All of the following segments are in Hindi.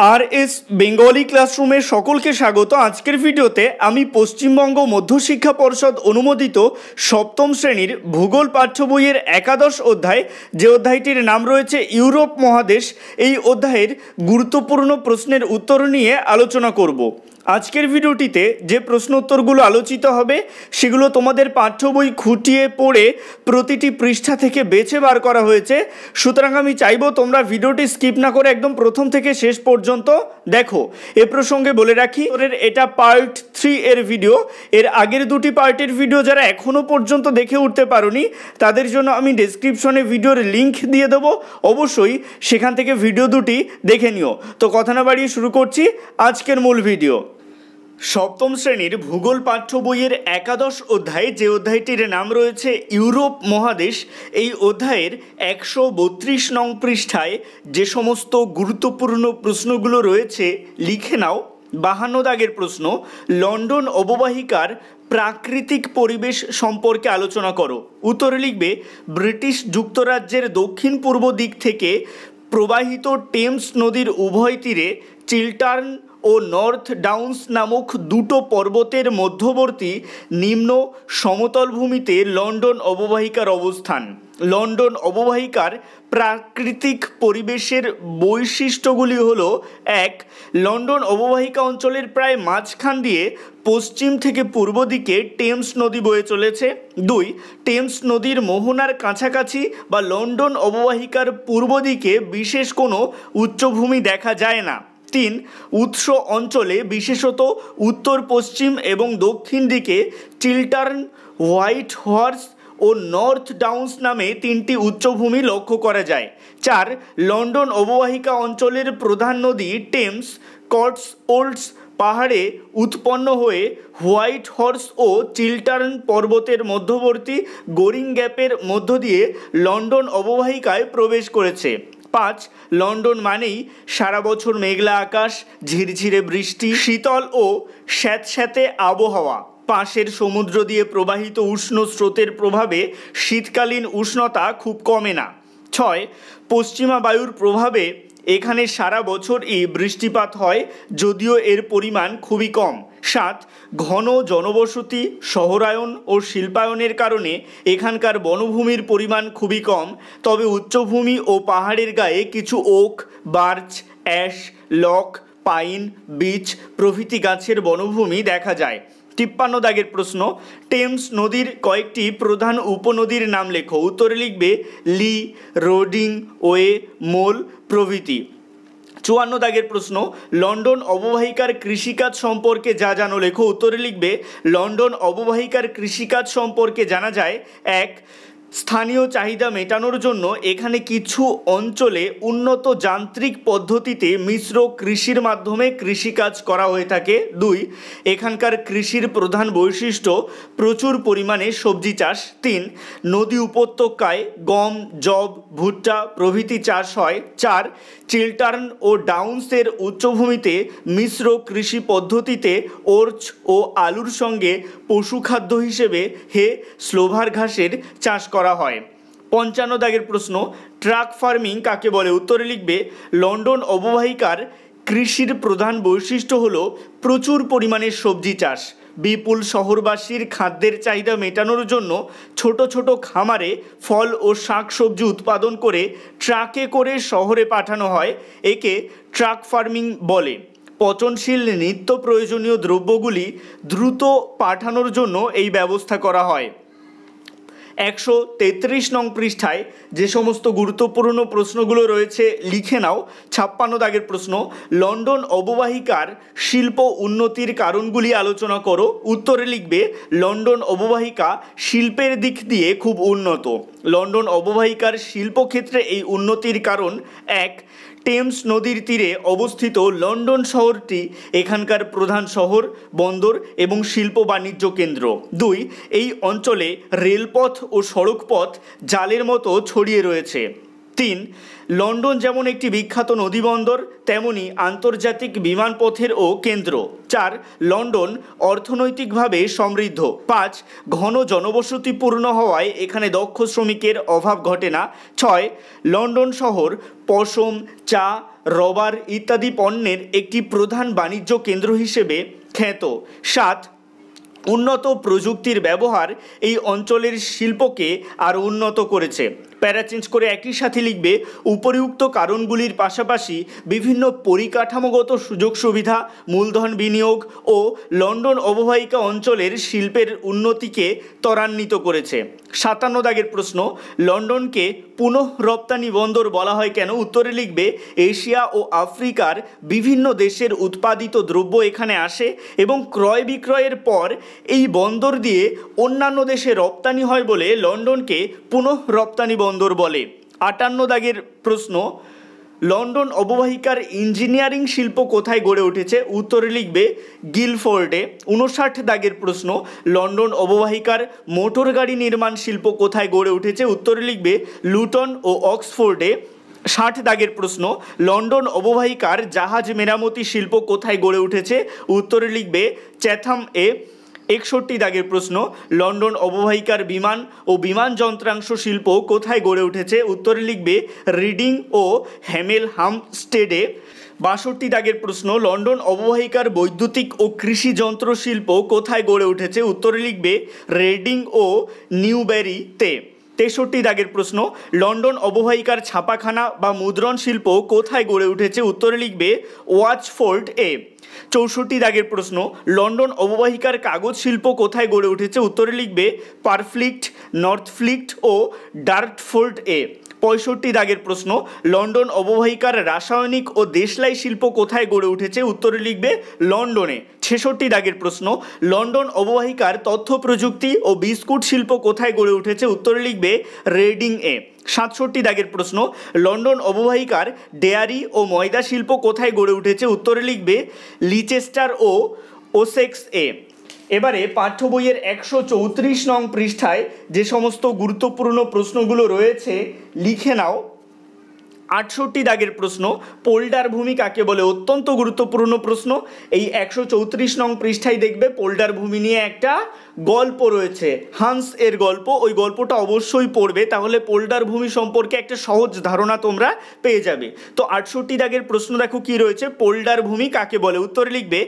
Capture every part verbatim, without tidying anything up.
आर एस बेंगली क्लासरूमे सकल के स्वागत। आजकेर भिडियोते आमी पश्चिमबंग मध्य शिक्षा पर्षद अनुमोदित सप्तम श्रेणीर भूगोल पाठ्य बइयेर एकादश अध्याय जे अध्यायटिर नाम रयेछे यूरोप महादेश, एई अध्यायेर गुरुत्वपूर्ण प्रश्नेर उत्तर निये आलोचना करब। आजकेर भिडियोटिते जे प्रश्नोत्तरगुलो आलोचित होबे सेगुलो तोमादेर पाठ्य बई खुंटिये पड़े प्रतिटी पृष्ठा थेके बेछे बार करा हयेछे। सुतरां आमी चाइबो तोमरा भिडियोटी स्किप ना करे एकदम प्रथम थेके शेष पर्यन्त देखो। ए प्रसंगे बोले राखी एटा पार्ट थ्री एर भिडियो। एर आगेर दुटी पार्टेर भिडियो जारा एखोनो पर्यन्त देखे उठते पारोनी तादेर जोन्नो आमी डेसक्रिपशने भिडियोर लिंक दिये देबो, अवश्यई सेखान थेके भिडियो दुटी देखे निओ। तो कथा ना बाड़िये शुरू करछि आजकेर मूल भिडियो। सप्तम श्रेणीर भूगोल पाठ्य बइयेर एकादश अध्याय जे अध्यायटिर नाम रयेछे यूरोप महादेश, एई अध्यायेर एकशो बत्रीस नंग पृष्ठाय जे समस्त गुरुत्वपूर्ण प्रश्नगुलो रयेछे लिखे नाओ। बाहान्न दागेर प्रश्न, लंडन अबबाहिकार प्राकृतिक परिवेश सम्पर्के आलोचना करो। उत्तरे लिखबे, ब्रिटिश जुक्तराज्येर दक्षिण पूर्व दिक थेके प्रवाहित टेम्स नदीर उभय तीरे चिल्टार्न और नर्थ डाउन्स नामक दुटो पर्वतेर मध्यवर्ती निम्न समतल भूमिते लंडन अबबाहिकार अवस्थान। लंडन अबबाहिकार प्राकृतिक परिवेशेर वैशिष्ट्यगुली हलो, एक, लंडन अबबाहिका अंचलेर प्राय माझखान दिए पश्चिम थेके पूर्व दिके टेम्स नदी बये चलेछे। दुई, टेम्स नदीर मोहनार काछाकाछि बा लंडन अबबाहिकार पूर्व दिके विशेष कोनो उच्चभूमि देखा जाय ना। तीन, उत्स अंचले विशेषत उत्तर पश्चिम एवं दक्षिण दिके चिल्टार्न, व्हाइट हॉर्स और नर्थ डाउन्स नामे तीनटी उच्चभूमि लक्ष्य करा जाए। चार, लंडन अबबाहिका अंचलेर प्रधान नदी टेम्स कट्सवोल्ड्स पहाड़े उत्पन्न हुए व्हाइट हॉर्स और चिल्टार्न पर्वतेर मध्यवर्ती गोरिंग गैपेर मध्य दिए लंडन अबबाहिकाय प्रवेश करेछे। पाँच, लंडन मानेई सारा बछर मेघला आकाश, झिरझिरे बृष्टि, शीतल और स्यातस्याते आबहावा। पाशेर समुद्र दिए प्रवाहित उष्ण स्रोतेर प्रभावे शीतकालीन उष्णता खूब कमे ना। छय, पश्चिमा वायुर प्रभावे एखाने सारा बछर ई बृष्टिपात हय जदिओ एर परिमाण खूबई कम। सात, घन जनबसति, शहरायन और शिल्पायनेर कारणे एखानकार बनभूमिर परिमाण खूबई कम, तबे उच्चभूमि और पहाड़ेर गाये किछु oak, birch, ash, luck, pine, beech प्रभृति गाछेर बनभूमि देखा जाय। तिप्पान्न दागेर प्रश्न, टेम्स नदीर कयेकटी प्रधान उपनदीर नाम लेखो। उत्तरे लिखबे, ली, रोडिंग ओए, मोल प्रभृति। चुवान्न दागेर प्रश्न, लंडन अबबाहिकार कृषिकाज सम्पर्के जा जानो लेखो। उत्तरे लिखबे, लंडन अबबाहिकार कृषिकाज सम्पर्के जाना जाय। एक, स्थानीय चाहिदा मेटानोर जोन्नो एखाने किछु अंचले उन्नत जान्त्रिक पद्धतिते मिश्र कृषिर माध्यमे कृषिकाज करा हये थाके। दुई, एखानकार कृषिर प्रधान वैशिष्ट्य प्रचुर परिमाणे सब्जी चाष। तीन, नदी उपत्यकाय गम, जब, भुट्टा प्रभृति चाष हय। चार, चिल्टार्न ओ डाउन्सेर उच्चभूमिते मिश्र कृषि पद्धतिते ओर्च ओ आलुर संगे पशुखाद्य हिसेबे हे स्लोभार घासेर चाष। पंचान्न दागेर प्रश्न, ट्रक फार्मिंग काके बोले। उत्तरे लिखबे, लंडन अबबाहिकार कृषिर प्रधान वैशिष्ट्य हलो प्रचुर परिमाणे सब्जी चाष। विपुल शहरबासीर खाद्येर चाहिदा मेटानोर जोन्नो छोटो छोटो खामारे फल और शाक सब्जी उत्पादन करे ट्राके करे शहरे पाठानो हय, एके ट्रक फार्मिंग बोले। पचनशील नित्य प्रयोजनीय द्रव्यगुली द्रुत पाठानोर जोन्नो एई व्यवस्था करा हय। एकशो तेत्रिश नंग पृष्ठाय जे समस्त गुरुत्वपूर्ण प्रश्नगुलो रयेछे लिखे नाओ। छाप्पान्न दागेर प्रश्न, लंडन अबबाहिकार शिल्प उन्नतिर कारणगुली आलोचना करो। उत्तरे लिखबे, लंडन अबबाहिका शिल्पेर दिक दिए खूब उन्नत। लंडन अबबाहिकार शिल्प क्षेत्रे एई उन्नतिर कारण, एक, टेम्स नदीर तीरे अवस्थित लंडन शहरटी एखानकार प्रधान शहर, बंदर एवं शिल्प वाणिज्य केंद्र। दुई, एई अंचले रेलपथ और सड़कपथ जालेर मतो छड़िए रयेछे। तीन, लंडन जेमन एक विख्यात नदीबंदर तेमनी आंतर्जातिक विमानपथेरও केंद्र। चार, लंडन अर्थनैतिकভাবে समृद्ध। पाँच, घन जनबसतिपूर्ण হওয়ায় এখানে দক্ষ শ্রমিকের অভাব ঘটে না। ছয়, লন্ডন শহর পশম, চা, রবার ইত্যাদি পণ্যের একটি প্রধান বাণিজ্য কেন্দ্র হিসেবে খ্যাত। সাত, উন্নত প্রযুক্তির ব্যবহার এই অঞ্চলের শিল্পকে আরও উন্নত করেছে। প্যারা চেঞ্জ করে একই সাথে লিখবে, উপরিউক্ত কারণগুলির পাশাপাশি বিভিন্ন পরিকাঠামোগত সুযোগ সুবিধা, মূলধন বিনিয়োগ ও লন্ডন অববাহিকা অঞ্চলের শিল্পের উন্নতিকে ত্বরান্বিত করেছে। সাতান্ন দাগের প্রশ্ন, লন্ডনকে পুনঃ রপ্তানি বন্দর বলা হয় কেন? উত্তরে লিখবে, এশিয়া ও আফ্রিকার বিভিন্ন দেশের উৎপাদিত দ্রব্য এখানে আসে এবং ক্রয় বিক্রয়ের পর এই বন্দর দিয়ে অন্যান্য দেশে রপ্তানি হয় বলে লন্ডনকে পুনঃ রপ্তানি বন্দর বলে। আটান্ন দাগের প্রশ্ন, লন্ডন অববাহিকার ইঞ্জিনিয়ারিং শিল্প কোথায় গড়ে উঠেছে? উত্তরে লিখবে, গিলফোর্ডে। উনষাট দাগের প্রশ্ন, লন্ডন অববাহিকার মোটর গাড়ি নির্মাণ শিল্প কোথায় গড়ে উঠেছে? উত্তরে লিখবে, লুটন ও অক্সফোর্ডে। ষাট দাগের প্রশ্ন, লন্ডন অববাহিকার জাহাজ মেরামতি শিল্প কোথায় গড়ে উঠেছে? উত্তরে লিখবে, চ্যাথাম এ। একষট্টি দাগের প্রশ্ন, লন্ডন অববাহিকার বিমান ও বিমান যন্ত্রাংশ শিল্প কোথায় গড়ে উঠেছে? উত্তরে লিখবে, রিডিং ও হ্যামেল হামস্টেডে। বাষট্টি দাগের প্রশ্ন, লন্ডন অববাহিকার বৈদ্যুতিক ও কৃষি যন্ত্র শিল্প কোথায় গড়ে উঠেছে? উত্তরে লিখবে, রেডিং ও নিউবেরিতে। তেষট্টি দাগের প্রশ্ন, লন্ডন অববাহিকার ছাপাখানা বা মুদ্রণ শিল্প কোথায় গড়ে উঠেছে? উত্তরে লিখবে, ওয়াচফোর্ড এ। চৌষট্টি দাগের প্রশ্ন, লন্ডন অববাহিকার কাগজ শিল্প কোথায় গড়ে উঠেছে? উত্তরে লিখবে, পারফ্লিক্ট, নর্থফ্লিক্ট ও ডার্টফোর্ড এ। পঁয়ষট্টি দাগের প্রশ্ন, লন্ডন অববাহিকার রাসায়নিক ও দেশলাই শিল্প কোথায় গড়ে উঠেছে? উত্তরে লিখবে, লন্ডনে। ছেষট্টি দাগের প্রশ্ন, লন্ডন অববাহিকার তথ্য প্রযুক্তি ও বিস্কুট শিল্প কোথায় গড়ে উঠেছে? উত্তরে লিখবে, রেডিং এ। সাতষট্টি দাগের প্রশ্ন, লন্ডন অববাহিকার ডেয়ারি ও ময়দা শিল্প কোথায় গড়ে উঠেছে? উত্তরে লিখবে, লিচেস্টার ও ওসেক্স এ। এবারে পাঠ্য বইয়ের একশো চৌত্রিশ নং পৃষ্ঠায় যে সমস্ত গুরুত্বপূর্ণ প্রশ্নগুলো রয়েছে লিখে নাও। আটষট্টি দাগের প্রশ্ন, পোল্ডার ভূমি কাকে বলে? অত্যন্ত গুরুত্বপূর্ণ প্রশ্ন। এই একশো চৌত্রিশ নং পৃষ্ঠায় দেখবে পোল্ডার ভূমি নিয়ে একটা গল্প রয়েছে, হান্স এর গল্প। ওই গল্পটা অবশ্যই পড়বে, তাহলে পোল্ডার ভূমি সম্পর্কে একটা সহজ ধারণা তোমরা পেয়ে যাবে। তো আটষট্টি দাগের প্রশ্ন দেখো কি রয়েছে, পোল্ডার ভূমি কাকে বলে? উত্তরে লিখবে,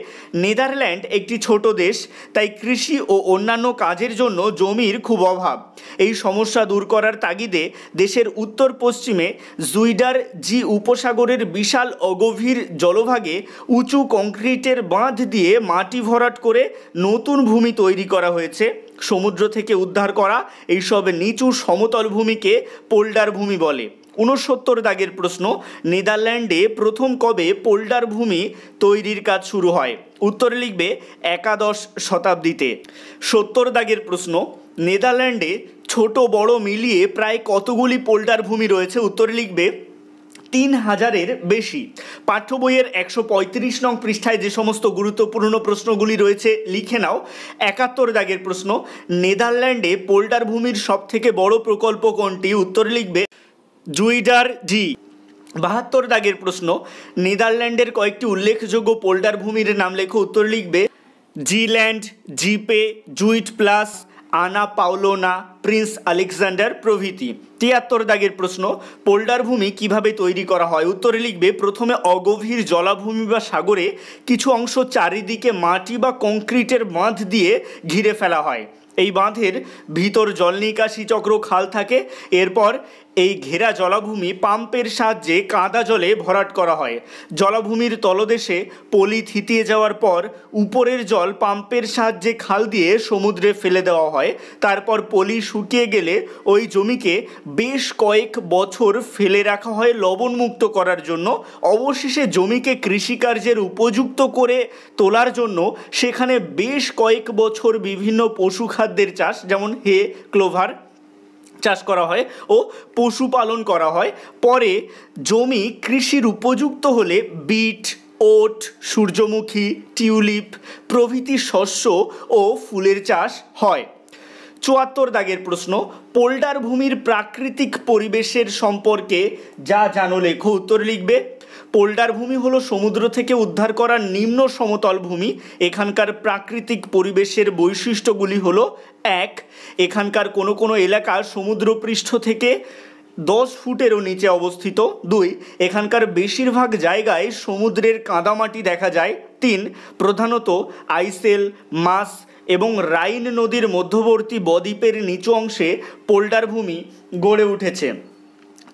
নেদারল্যান্ড একটি ছোট দেশ, তাই কৃষি ও অন্যান্য কাজের জন্য জমির খুব অভাব। এই সমস্যা দূর করার তাগিদে দেশের উত্তর পশ্চিমে জুইডার জি উপসাগরের বিশাল অগভীর জলভাগে উঁচু কংক্রিটের বাঁধ দিয়ে মাটি ভরাট করে নতুন ভূমি তৈরি করা হয়েছে। সমুদ্র থেকে উদ্ধার করা এইসব নিচু সমতল ভূমিকে পোল্ডার ভূমি বলে। ঊনসত্তর দাগের প্রশ্ন, নেদারল্যান্ডে প্রথম কবে পোল্ডার ভূমি তৈরির কাজ শুরু হয়? উত্তরে লিখবে, একাদশ শতাব্দীতে। সত্তর দাগের প্রশ্ন, নেদারল্যান্ডে ছোট বড় মিলিয়ে প্রায় কতগুলি পোল্ডার ভূমি রয়েছে? উত্তরে লিখবে, তিন হাজারের বেশি। পাঠ্য বইয়ের একশো পঁয়ত্রিশ নং পৃষ্ঠায় যে সমস্ত গুরুত্বপূর্ণ প্রশ্নগুলি রয়েছে লিখে নাও। একাত্তর দাগের প্রশ্ন, নেদারল্যান্ডে পোল্ডার ভূমির সবথেকে বড় প্রকল্প কোনটি? উত্তরে লিখবে, জুইডার জি। বাহাত্তর দাগের প্রশ্ন, নেদারল্যান্ডের কয়েকটি উল্লেখযোগ্য পোল্ডার ভূমির নাম লেখো। উত্তর লিখবে, জিল্যান্ড, জিপে, জুইট প্লাস, আনা পাওলোনা, প্রিন্স আলেকজান্ডার প্রভৃতি। তিয়াত্তর দাগের প্রশ্ন, পোল্ডার ভূমি কিভাবে তৈরি করা হয়? উত্তরে লিখবে, প্রথমে অগভীর জলাভূমি বা সাগরে কিছু অংশ চারিদিকে মাটি বা কংক্রিটের বাঁধ দিয়ে ঘিরে ফেলা হয়। এই বাঁধের ভিতর জল নিকাশি চক্র, খাল থাকে। এরপর এই ঘেরা জলাভূমি পাম্পের সাহায্যে কাদা জলে ভরাট করা হয়। জলাভূমির তলদেশে পলি থিতিয়ে যাওয়ার পর উপরের জল পাম্পের সাহায্যে খাল দিয়ে সমুদ্রে ফেলে দেওয়া হয়। তারপর পলি শুকিয়ে গেলে ওই জমিকে বেশ কয়েক বছর ফেলে রাখা হয় লবণমুক্ত করার জন্য। অবশেষে জমিকে কৃষিকার্যের উপযুক্ত করে তোলার জন্য সেখানে বেশ কয়েক বছর বিভিন্ন পশু খাদ্যের চাষ, যেমন হে, ক্লোভার চাষ করা হয় ও পশুপালন করা হয়। পরে জমি কৃষির উপযুক্ত হলে বিট, ওট, সূর্যমুখী, টিউলিপ প্রভৃতি শস্য ও ফুলের চাষ হয়। চুয়াত্তর দাগের প্রশ্ন, পোল্ডার ভূমির প্রাকৃতিক পরিবেশের সম্পর্কে যা জানো লেখো। উত্তর লিখবে, পোল্ডার ভূমি হলো সমুদ্র থেকে উদ্ধার করা নিম্ন সমতল ভূমি। এখানকার প্রাকৃতিক পরিবেশের বৈশিষ্ট্যগুলি হলো, এক, এখানকার কোনো কোনো এলাকা সমুদ্রপৃষ্ঠ থেকে दस फुटेरो नीचे अवस्थित दुई एखानकार बेशिरभाग जायगाय समुद्रेर कादामाटी देखा जाए। तीन प्रधानत आइसेल मास एवं राइन नदीर मध्यवर्ती बद्वीपेर नीचु अंशे पोल्डार भूमि गड़े उठेছে।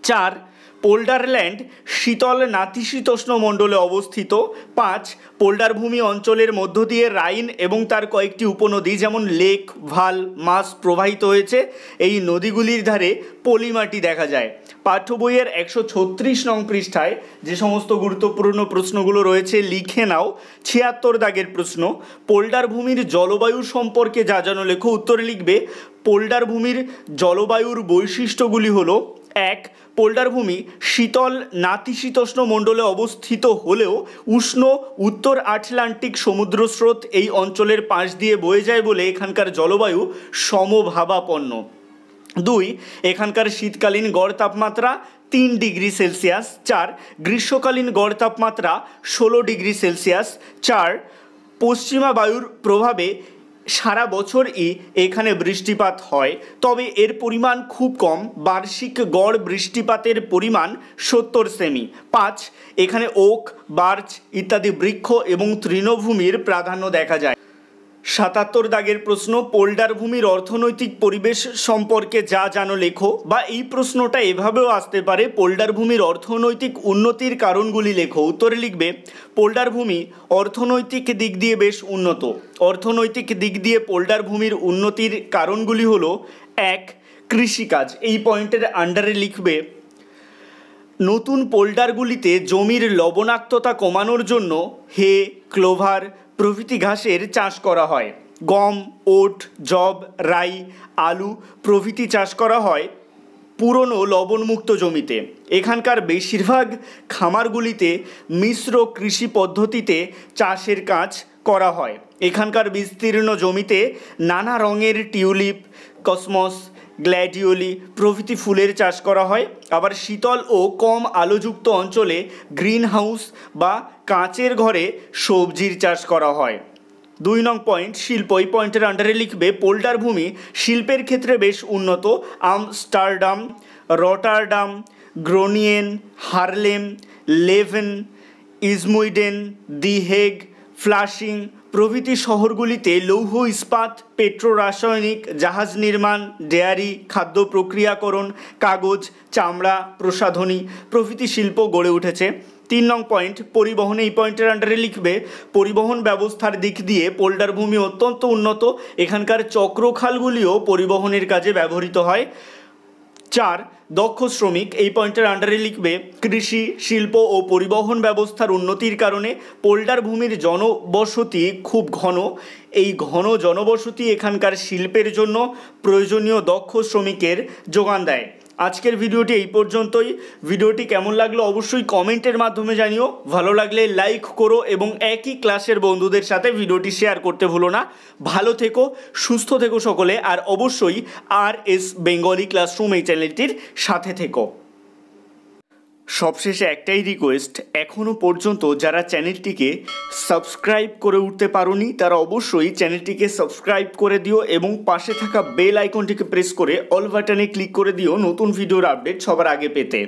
चार पोल्डारलैंड शीतल नातिशीतोष्ण मंडले अवस्थित। पाँच पोल्डार भूमि अंचलेर मध्य दिए राइन एवं तार कयेकटी उपनदी जेमन लेक भाल मास प्रवाहित होयेछे। एई नदीगुलिर धारे पलिमाटी देखा जाए। पाठ्य बइयेर एकशो छत्रिश नंग पृष्ठाय जे समस्त गुरुत्वपूर्ण प्रश्नगुलो रयेछे लिखे नाओ। छियात्तर दागेर प्रश्न पोल्डार भूमिर जलवायु सम्पर्के जा जानो लेखो। उत्तर लिखबे पोल्डार भूमिर जलवायुर बैशिष्ट्यगुली हलो एक पोल्डार भूमि शीतल नातिशीतोष्ण मंडले अवस्थित होलेও उष्ण उत्तर आटलांटिक समुद्र स्रोत এই অঞ্চলের পাশ দিয়ে বয়ে যায় বলে এখানকার জলবায়ু সমভাবাপন্ন। দুই এখানকার শীতকালীন গড় তাপমাত্রা तीन डिग्री सेलसियास। चार গ্রীষ্মকালীন গড় তাপমাত্রা ষোলো डिग्री सेलसियास। चार পশ্চিমা বায়ুর প্রভাবে सारा बचर ही एखाने बृष्टिपात है तबे एर परिमाण खूब कम वार्षिक गड़ बृष्टिपातेर परिमाण सत्तर सेमी। पाँच एखाने ओक बार्च इत्यादि वृक्ष एवं तृणभूमिर प्राधान्य देखा जाए। सतहत्तर दागेर प्रश्न पोल्डार भूमिर अर्थनैतिक परिवेश सम्पर्के जा जानो लेखो बा एई प्रश्नटा एभाबेओ आसते पारे पोल्डार भूमिर अर्थनैतिक उन्नतिर कारणगुली लेखो। उत्तरे लिखबे पोल्डार भूमि अर्थनैतिक दिक दिए बेश उन्नत। अर्थनैतिक दिक दिए पोल्डार भूमिर उन्नतिर कारणगुली हलो एक कृषिकाज एई पॉइंटेर आंडारे लिखबे नतून पोल्डारगुलिते जमिर लवणाक्तता कमानोर जोन्नो हे क्लोभार प्रभृति घासेर चाष करा हय। गम ओट जब राई आलू प्रभृति चाष करा हय पुरोनो लवणमुक्त जमीते। एखानकार बेशिरभाग खामारगुलिते मिश्र कृषि पद्धतिते चाषेर काज करा हय। एखानकार विस्तीर्ण जमीते नाना रंगेर टिउलिप कসমस ग्लैडियोली प्रभृति फुलेर चाष करा हय। आबार शीतल ओ कम आलोयुक्त अंचले ग्रीन हाउस बा काचेर घरे सब्जिर चाष करा हय। दुई नंग पॉइंट शिल्प ओई पॉइंटेर आंडारे लिखबे पोल्डार भूमि शिल्पेर क्षेत्रे बेश उन्नत। आमस्टारडाम रटारडाम ग्रोनियन हार्लेम लेभेन इजमुइडेन दि हेग फ्लाशिंग प्रभृति शहरगुलिते लौह इस्पात पेट्रो रासायनिक जहाज निर्माण डेयरी खाद्य प्रक्रियाकरण कागज चामड़ा प्रसाधनी प्रभृति शिल्प गड़े उठेছে। तीन नंग पॉइंट परिवहन এই পয়েন্টের আন্ডারে লিখবে পরিবহন ব্যবস্থার দিক দিয়ে পোল্ডার ভূমি অত্যন্ত উন্নত। এখানকার চক্রখালগুলিও পরিবহনের কাজে ব্যবহৃত হয়। चार दक्ष श्रमिक এই পয়েন্টের আন্ডারে লিখবে কৃষি শিল্প ও পরিবহন ব্যবস্থার উন্নতির কারণে পোল্ডার ভূমির জনবসতি খুব ঘন। এই ঘন জনবসতি এখানকার শিল্পের জন্য প্রয়োজনীয় দক্ষ শ্রমিকের যোগান দেয়। আজকের ভিডিওটি এই পর্যন্তই। ভিডিওটি কেমন লাগলো অবশ্যই কমেন্টের মাধ্যমে জানিও। ভালো লাগলে লাইক করো এবং একই ক্লাসের বন্ধুদের সাথে ভিডিওটি শেয়ার করতে ভুলো না। ভালো থেকো সুস্থ থেকো সকলে আর অবশ্যই আর এস বেঙ্গলি ক্লাসরুম এই চ্যানেলটির সাথে থেকো। সবশেষে একটাই রিকোয়েস্ট এখনও পর্যন্ত যারা চ্যানেলটিকে সাবস্ক্রাইব করে উঠতে পারোনি তারা অবশ্যই চ্যানেলটিকে সাবস্ক্রাইব করে দিও এবং পাশে থাকা বেল আইকনটিকে প্রেস করে অল বাটনে ক্লিক করে দিও নতুন ভিডিওর আপডেট সবার আগে পেতে।